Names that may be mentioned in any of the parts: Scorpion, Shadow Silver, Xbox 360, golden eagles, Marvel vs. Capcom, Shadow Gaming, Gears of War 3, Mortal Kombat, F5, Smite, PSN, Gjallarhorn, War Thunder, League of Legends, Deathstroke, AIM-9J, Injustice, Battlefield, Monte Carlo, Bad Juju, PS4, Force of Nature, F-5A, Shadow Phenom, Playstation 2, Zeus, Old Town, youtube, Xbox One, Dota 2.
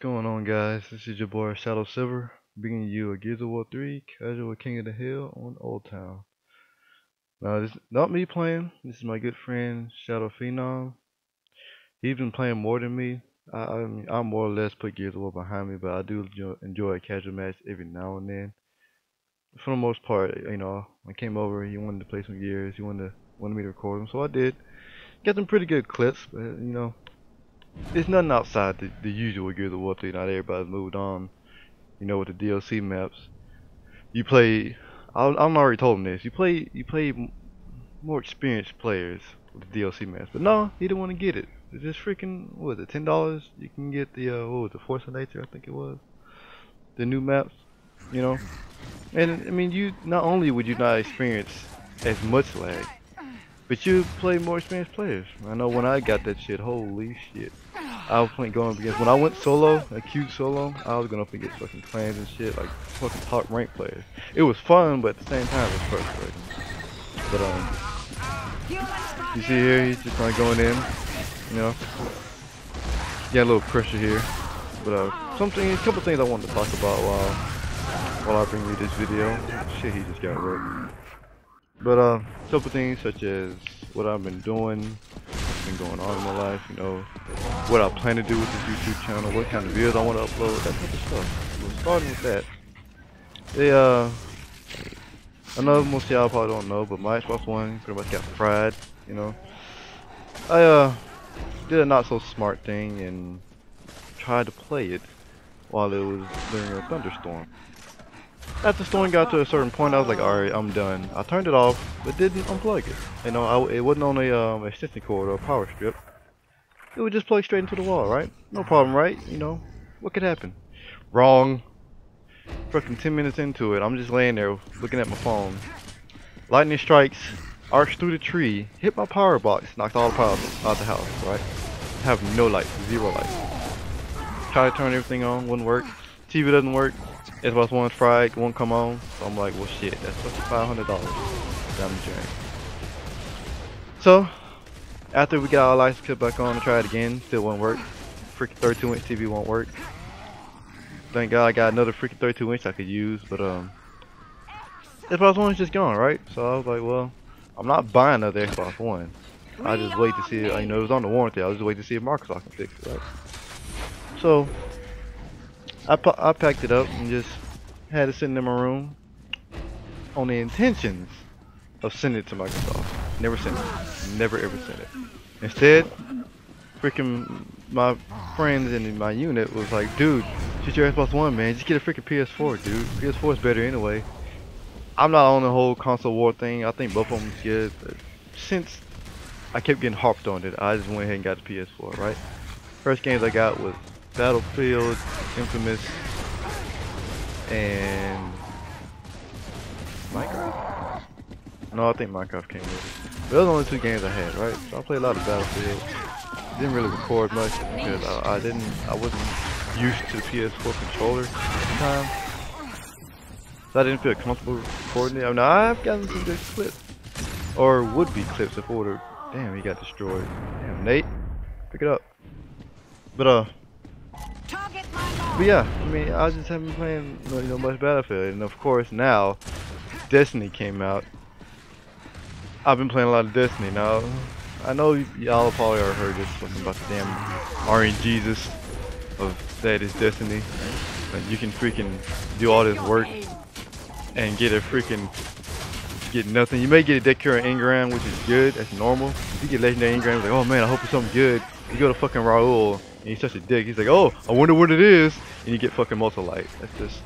going on, guys? This is your boy Shadow Silver, bringing you a Gears of War 3 Casual King of the Hill on Old Town. Now, this is not me playing. This is my good friend Shadow Phenom. He's been playing more than me. I more or less put Gears of War behind me, but I do enjoy a casual match every now and then. For the most part, you know, I came over. He wanted to play some Gears. He wanted me to record them, so I did. Got some pretty good clips, but you know. It's nothing outside the usual Gears of War 3. Not everybody's moved on, you know, with the DLC maps. You play, I'm already told him this. You play more experienced players with the DLC maps, but no, he didn't want to get it. It's just freaking, what was it, $10? You can get the what was it, Force of Nature, I think it was, the new maps, you know. And I mean, you not only would you not experience as much lag, but you play more experienced players. I know when I got that shit, holy shit. I was going up against, when I went solo, a cute solo, I was going up against fucking clans and shit, like fucking top ranked players. It was fun, but at the same time, it was frustrating. But, you see here, he's just kind of going in, you know. Got a little pressure here. But, a couple things I wanted to talk about while I bring you this video. Shit, he just got wrecked. But couple things such as what I've been doing, what's been going on in my life, you know, what I plan to do with this YouTube channel, what kind of videos I want to upload, that type of stuff. We're starting with that. I know most of y'all probably don't know, but my Xbox One pretty much got fried, you know. I did a not so smart thing and tried to play it while it was during a thunderstorm. After the storm got to a certain point, I was like, alright, I'm done. I turned it off, but didn't unplug it. You know, it wasn't on a extension cord or a power strip. It would just plug straight into the wall, right? No problem, right? You know, what could happen? Wrong. Fucking 10 minutes into it, I'm just laying there looking at my phone. Lightning strikes, arcs through the tree, hit my power box, knocked all the power out the house, right? Have no lights, zero lights. Try to turn everything on, wouldn't work. TV doesn't work. Xbox One's fried, won't come on, so I'm like, well shit, that's $500 down the drain. So, after we got our lights put back on and tried again, still won't work. Freaking 32-inch TV won't work. Thank God I got another freaking 32-inch I could use, but Xbox One's just gone, right? So I was like, well, I'm not buying another Xbox One. I just wait to see, you know, it was on the warranty, I was just waiting to see if Microsoft can fix it, right? So, I packed it up and just had it sitting in my room on the intentions of sending it to Microsoft. Never sent it. Never ever sent it. Instead, freaking my friends in my unit was like, dude, get your Xbox One, man. Just get a freaking PS4, dude. PS4 is better anyway. I'm not on the whole console war thing. I think both of them is good. But since I kept getting harped on it, I just went ahead and got the PS4, right? First games I got was Battlefield, Infamous, and Minecraft? No, I think Minecraft came with it. Those are the only two games I had, right? So I played a lot of Battlefield. Didn't really record much because I wasn't used to the PS4 controller at the time. So I didn't feel comfortable recording it. I mean, I've gotten some good clips. Or would be clips if ordered. Damn, he got destroyed. Damn, Nate. Pick it up. But But yeah, I mean, I just haven't been playing, you know, much Battlefield, and of course now, Destiny came out. I've been playing a lot of Destiny now. I know y'all probably already heard this something about the damn RNGesus of that is Destiny. Like, you can freaking do all this work and get nothing. You may get a Decure Ingram, which is good. That's normal. You get legendary Ingram, like, oh man, I hope it's something good. You go to fucking Raul. And he's such a dick, he's like, oh, I wonder what it is, and you get fucking multi-light. That's just,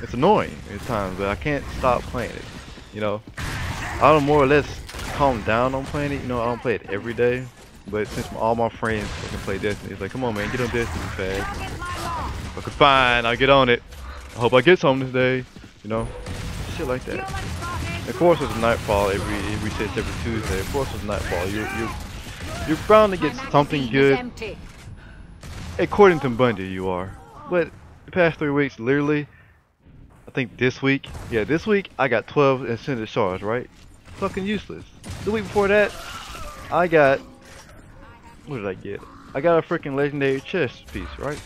it's annoying at times, but I can't stop playing it, you know. I don't more or less calm down on playing it, you know, I don't play it every day, but since all my friends fucking play Destiny, it's like, come on man, get on Destiny fast. Okay, fine, I'll get on it. I hope I get something today, you know, shit like that. Of course it's Nightfall every sets every Tuesday, of course it's Nightfall, you're bound to get something good. According to Bundy, you are. But the past 3 weeks, literally, I think this week, I got 12 ascended shards, right? Fucking useless. The week before that, I got, what did I get? I got a freaking legendary chest piece, right?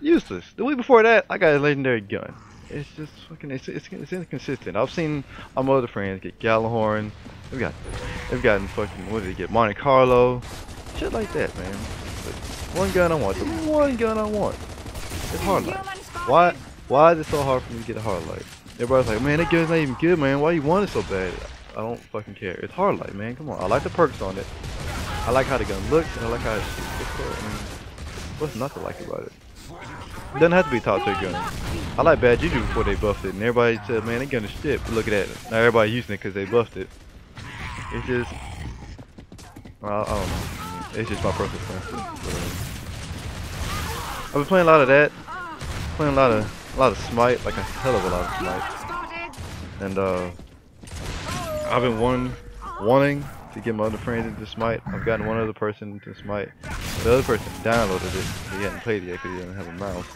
useless. The week before that, I got a legendary gun. It's just fucking, it's inconsistent. I've seen our other friends get Gjallarhorn. They've gotten fucking, what did they get? Monte Carlo. Shit like that, man. But one gun I want. The one gun I want. It's Hard Light. Why is it so hard for me to get a Hard Light? Everybody's like, man, that gun's not even good, man. Why you want it so bad? I don't fucking care. It's Hard Light, man. Come on. I like the perks on it. I like how the gun looks, and I like how it shoots. What's not to like about it? It doesn't have to be top tier gun. I like Bad Juju before they buffed it, and everybody said, man, that gun is shit. But look at that. Now everybody using it because they buffed it. It's just... I don't know. It's just my personal preference. I've been playing a lot of that. Playing a lot of Smite, like a hell of a lot of Smite. And I've been wanting to get my other friends into Smite. I've gotten one other person into Smite. The other person downloaded it. He hadn't played it yet because he didn't have a mouse.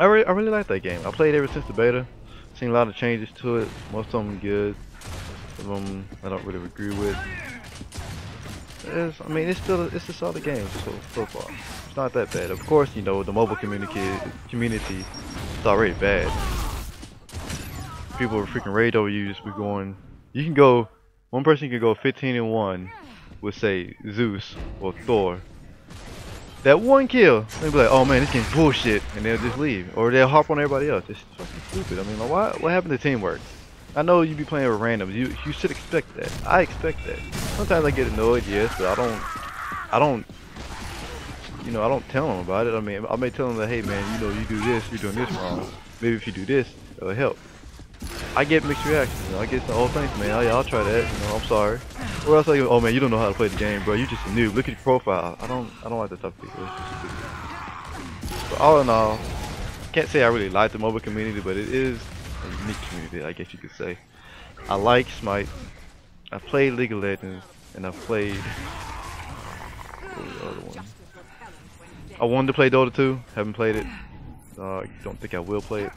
I really like that game. I played ever since the beta. Seen a lot of changes to it. Most of them good. Some of them I don't really agree with. It's, I mean, it's a solid game so far. It's not that bad. Of course, you know, the mobile community is already bad. People are freaking rage over you. Just be going. You can go. One person can go 15-1 with, say, Zeus or Thor. That one kill, they'll be like, oh man, this game's bullshit, and they'll just leave, or they'll hop on everybody else. It's fucking stupid. I mean, like, why? What happened to teamwork? I know you be playing with randoms. You should expect that. I expect that. Sometimes I get annoyed, yes, but I don't. You know, I don't tell them about it. I mean, I may tell them that, hey man, you know, you do this, you're doing this wrong. Maybe if you do this, it'll help. I get mixed reactions. You know, I get some, oh thanks man, I'll try that. You know, I'm sorry. Or else I go, oh man, you don't know how to play the game, bro. You just a noob. Look at your profile. I don't like that type of people. But all in all, can't say I really like the mobile community, but it is a unique community, I guess you could say. I like Smite. I played League of Legends, and I played. What was the other one? I wanted to play Dota 2. Haven't played it. I don't think I will play it.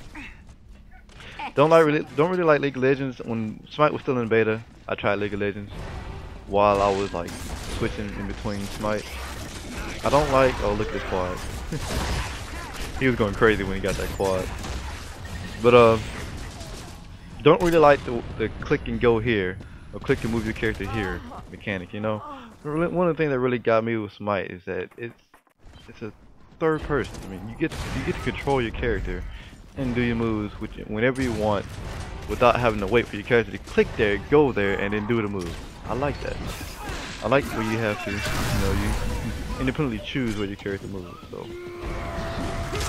Don't really like League of Legends. When Smite was still in beta, I tried League of Legends while I was like switching in between Smite. I don't like, oh look at this quad. He was going crazy when he got that quad. But don't really like the click and go here or click and move your character here mechanic, you know. One of the things that really got me with Smite is that it's a third person. I mean, you get to control your character and do your moves whenever you want without having to wait for your character to click there, go there, and then do the move. I like that. I like where you have to, you independently choose where your character moves. So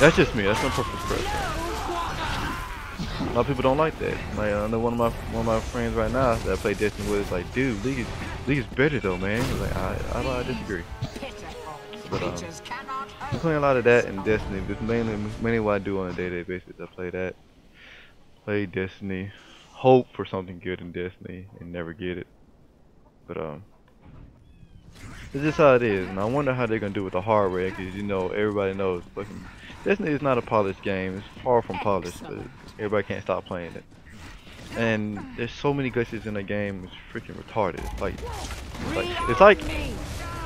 that's just me. That's my purpose person. A lot of people don't like that. Like, I know one of my friends right now that I play Destiny with is like, dude, League is better though, man. He's like, I disagree. But, I'm playing a lot of that and Destiny. That's mainly what I do on a day-to-day basis. I play that, play Destiny, hope for something good in Destiny and never get it. But it's just how it is, and I wonder how they're gonna do with the hardware because you know everybody knows fucking Destiny is not a polished game. It's far from polished, but everybody can't stop playing it. And there's so many glitches in the game. It's freaking retarded. It's like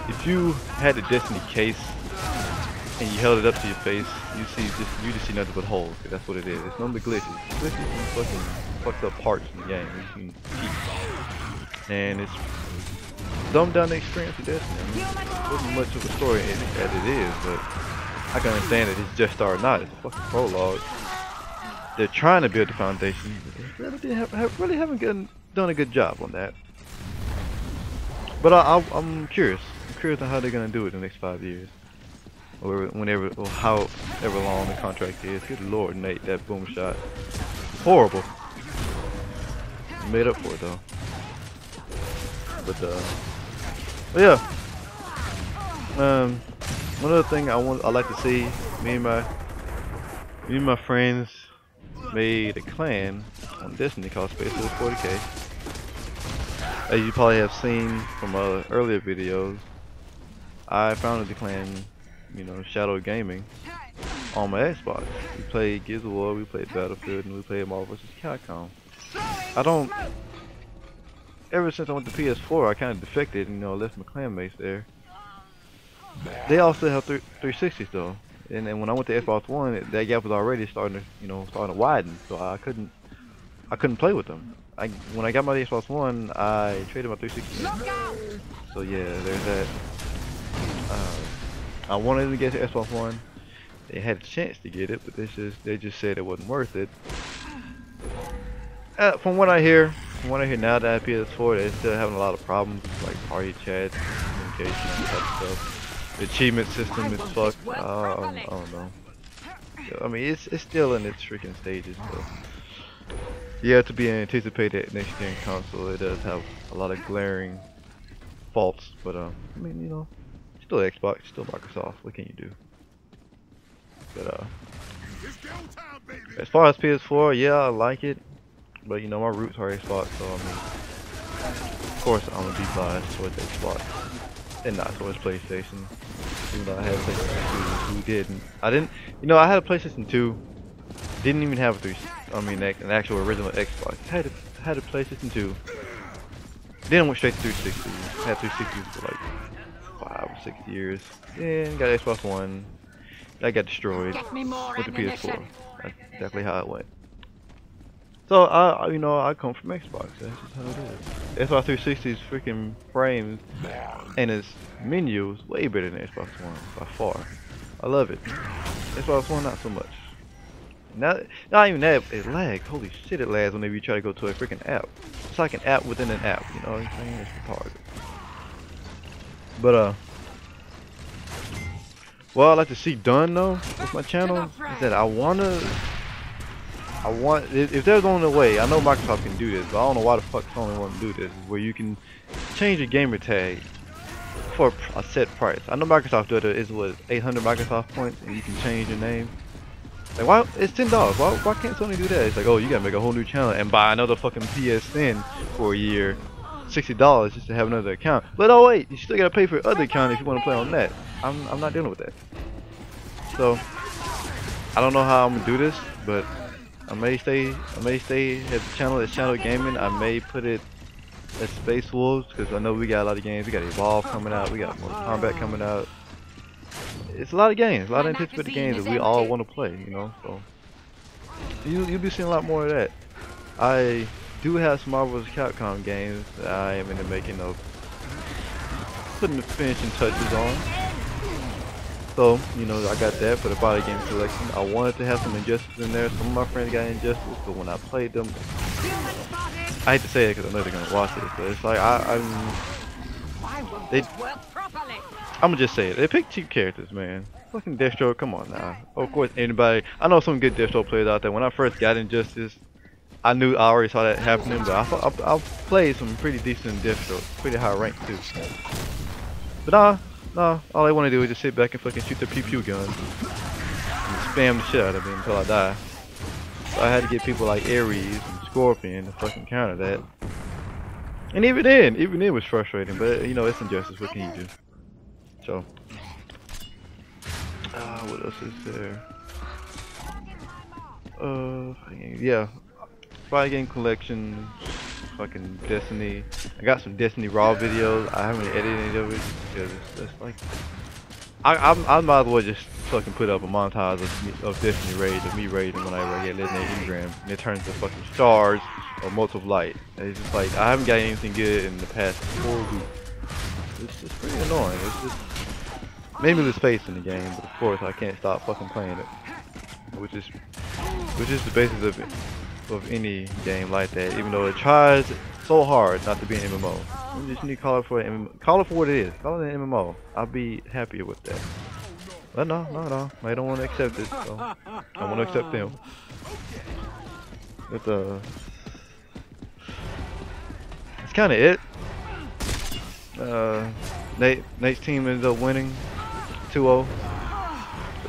if you had a Destiny case and you held it up to your face, you just see nothing but holes. That's what it is. It's none but glitches. Glitches and fucking fucked up parts in the game. You can and it's dumbed down the experience of Destiny. I mean, it wasn't much of a story as it is, but I can understand that it's just started out. It's a fucking prologue. They're trying to build the foundation. They really haven't done a good job on that. But I'm curious. I'm curious on how they're gonna do it in the next 5 years. Or whenever, or however long the contract is. Good lord, Nate, that boom shot. Horrible. Made up for it though. But, yeah. One other thing I'd like to see, me and my friends made a clan on Destiny called Space Force 40k. As you probably have seen from earlier videos, I founded the clan. You know, Shadow Gaming on my Xbox. We played Gears of War, we played Battlefield, and we played Marvel vs. Capcom. Ever since I went to PS4, I kind of defected and, you know, left my clanmates there. They also have 360s though, and when I went to Xbox One, that gap was already starting to widen, so I couldn't play with them. When I got my Xbox One, I traded my 360. So yeah, there's that. I wanted to get to Xbox One. They had a chance to get it, but they just said it wasn't worth it. From what I hear now that PS4, they're still having a lot of problems like party chat, communication, and that stuff. The achievement system is fucked. I don't know. I mean, it's still in its freaking stages. So you have to be anticipated next gen console. It does have a lot of glaring faults, but I mean, you know, still Xbox, still Microsoft. What can you do? But as far as PS4, yeah, I like it. But you know, my roots are Xbox, so I mean, of course I'm gonna be biased towards Xbox and not towards PlayStation. Even though I had a PlayStation 2, who didn't? I didn't. You know, I had a PlayStation 2. Didn't even have a 360. I mean, an actual original Xbox. Had a PlayStation 2. Then went straight to 360. Had 360s for like 5 or 6 years. Then got Xbox One. That got destroyed with the PS4. That's exactly how it went. So I come from Xbox. That's just how it is. Xbox 360's freaking frames and its menus way better than Xbox One by far. I love it. Xbox One not so much. Not even that. It lags. Holy shit! It lags whenever you try to go to a freaking app. It's like an app within an app. You know what I'm saying? It's retarded. But well, I'd like to see done though with my channel is that I want, if there's only a way, I know Microsoft can do this, but I don't know why the fuck Sony won't do this, where you can change your gamer tag for a set price. I know Microsoft did it, it's what, 800 Microsoft points, and you can change your name. Like, why, it's $10, why can't Sony do that? It's like, oh, you gotta make a whole new channel and buy another fucking PSN for a year, $60 just to have another account. But oh wait, you still gotta pay for your other account if you wanna play on that. I'm not dealing with that. So I don't know how I'm gonna do this, but I may stay at the channel as Shadow Gaming. I may put it at Space Wolves because I know we got a lot of games. We got Evolve coming out. We got Mortal Kombat coming out. It's a lot of games, a lot of anticipated games that we all want to play. You know, so you'll be seeing a lot more of that. I do have some Marvel vs. Capcom games that I am in the making of putting the finishing touches on. So, you know, I got that for the body game selection. I wanted to have some Injustice in there. Some of my friends got Injustice, but when I played them, I hate to say it because I know they're going to watch it, but it's like, I'm going to just say it. They pick cheap characters, man. Fucking Deathstroke, come on now. Of course, anybody, I know some good Deathstroke players out there. When I first got Injustice, I already saw that happening, but I played some pretty decent Deathstroke, pretty high rank too. But nah, all they want to do is just sit back and fucking shoot their pew pew gun and spam the shit out of me until I die. So I had to get people like Ares and Scorpion to fucking counter that. And even then it was frustrating, but you know, it's Injustice, what can you do? So, what else is there? Yeah. Body game collection, fucking Destiny. I got some Destiny raw videos. I haven't edited any of it because that's like I might as well just fucking put up a montage of Destiny raids, of me raiding whenever I get Legendary Engram, and it turns to fucking stars or multi light. And it's just like I haven't got anything good in the past 4 weeks. It's just pretty annoying. It's just made me lose faith in the game, but of course I can't stop fucking playing it, which is the basis of it. Of any game like that, even though it tries so hard not to be an MMO. You just need to call it for what it is. Call it an MMO. I'll be happier with that. But no. I don't want to accept it, so I want to accept them. That's kind of it. Nate's team ended up winning 2-0. So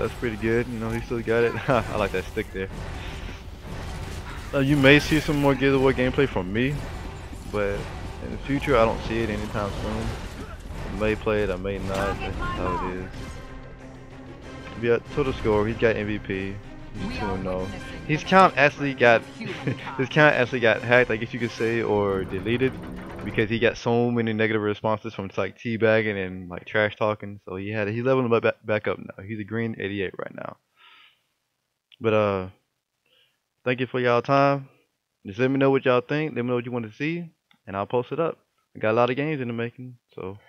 that's pretty good. You know, he still got it. I like that stick there. You may see some more Gears of War gameplay from me, but in the future I don't see it anytime soon. I may play it, I may not. That's how it is. Yeah, total score. He's got MVP. He's 2-0. His count actually got hacked, I guess you could say, or deleted because he got so many negative responses from like teabagging and like trash talking. So he's leveling back up now. He's a green 88 right now. But thank you for y'all time. Just let me know what y'all think. Let me know what you want to see, and I'll post it up. I got a lot of games in the making, so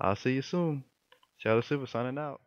I'll see you soon. Shadow Silver signing out.